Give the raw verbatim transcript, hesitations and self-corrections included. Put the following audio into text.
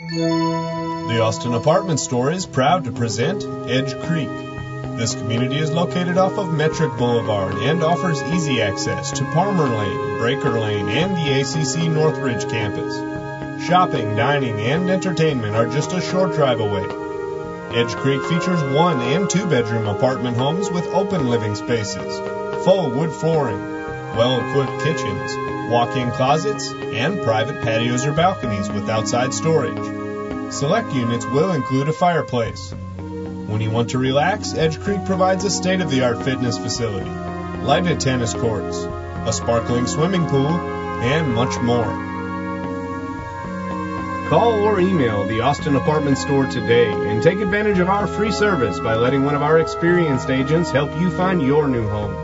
The Austin Apartment Store is proud to present Edge Creek. This community is located off of Metric Boulevard and offers easy access to Palmer Lane, Breaker Lane, and the A C C Northridge campus. Shopping, dining, and entertainment are just a short drive away. Edge Creek features one- and two-bedroom apartment homes with open living spaces, full wood flooring, well-equipped kitchens, walk-in closets, and private patios or balconies with outside storage. Select units will include a fireplace. When you want to relax, Edge Creek provides a state-of-the-art fitness facility, lighted tennis courts, a sparkling swimming pool, and much more. Call or email the Austin Apartment Store today and take advantage of our free service by letting one of our experienced agents help you find your new home.